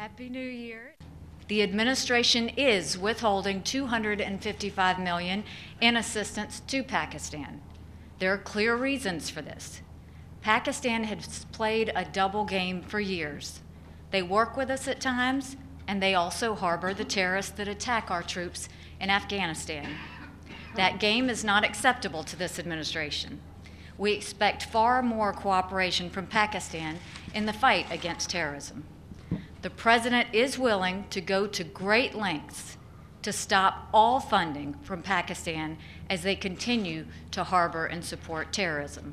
Happy New Year. The administration is withholding $255 million in assistance to Pakistan. There are clear reasons for this. Pakistan has played a double game for years. They work with us at times, and they also harbor the terrorists that attack our troops in Afghanistan. That game is not acceptable to this administration. We expect far more cooperation from Pakistan in the fight against terrorism. The President is willing to go to great lengths to stop all funding from Pakistan as they continue to harbor and support terrorism.